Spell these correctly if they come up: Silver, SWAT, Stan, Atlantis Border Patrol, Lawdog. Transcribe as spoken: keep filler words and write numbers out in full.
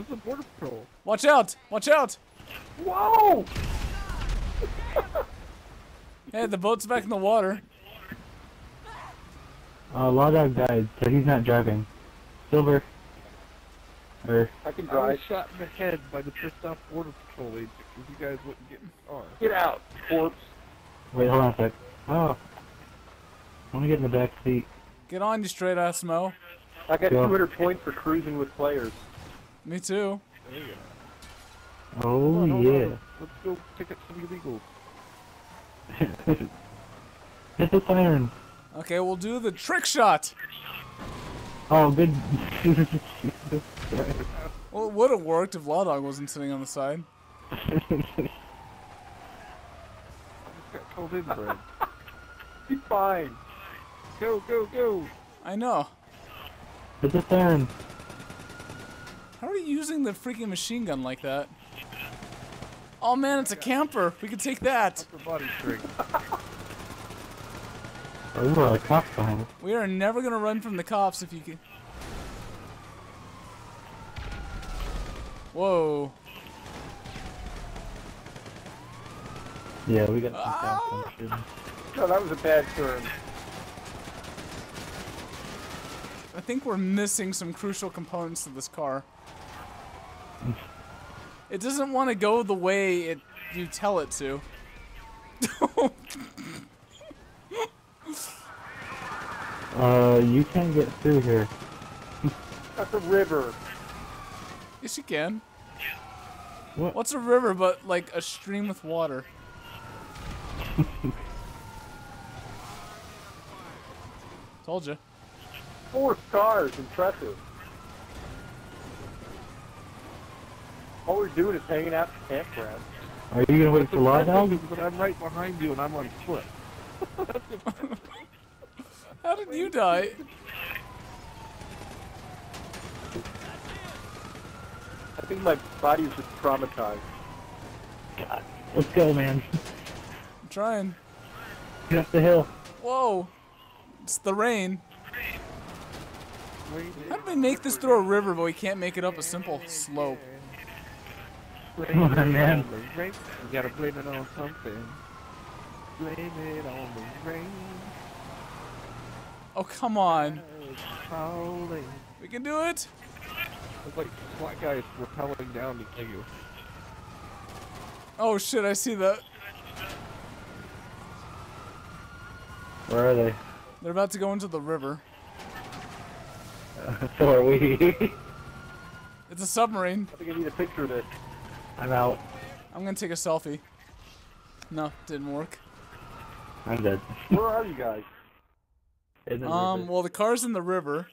This is the border patrol. Watch out! Watch out! Whoa! Hey, the boat's back in the water. Uh, Lawdog died, so he's not driving. Silver. Or, I can drive. I was shot in the head by the pissed off border patrol agent because you guys wouldn't get in the car. Get out, corpse. Wait, hold on a sec. Oh. Let me get in the back seat. Get on, you straight ass mo. I got go. two hundred points for cruising with players. Me too. There you go. Oh, hold on, hold yeah. On. Let's go pick up some illegals. Hit the siren. Okay, we'll do the trick shot. Oh, good. Well, it would have worked if Lawdog wasn't sitting on the side. I just got told in, Brad. Be fine. Go, go, go. I know. Hit the siren. How are you using the freaking machine gun like that? Oh man, it's a camper. We can take that. Upper body trick. Ooh, a cop behind us. We are never gonna run from the cops if you can. Whoa. Yeah, we got some ah! cops. No, that was a bad turn. I think we're missing some crucial components to this car. It doesn't want to go the way it you tell it to. Uh, you can't get through here. That's a river. Yes, you can. What? What's a river but, like, a stream with water? Told you. Four stars, impressive. All we're doing is hanging out at the campground. Are you going to wait for Lawdog? I'm right behind you and I'm on foot. How did you die? I think my body is just traumatized. God. Let's go, man. I'm trying. Get up the hill. Whoa. It's the rain. How did we make this through a river, but we can't make it up a simple slope? Come on, man. You gotta blame it on something. Blame it on the rain. Oh, come on. We can do it! It's like SWAT guys rappelling down to kill you. Oh shit, I see that. Where are they? They're about to go into the river. Uh, so are we. It's a submarine. I think I need a picture of it. I'm out. I'm gonna take a selfie. No, didn't work. I'm dead. Where are you guys? Um, well, the car's in the river.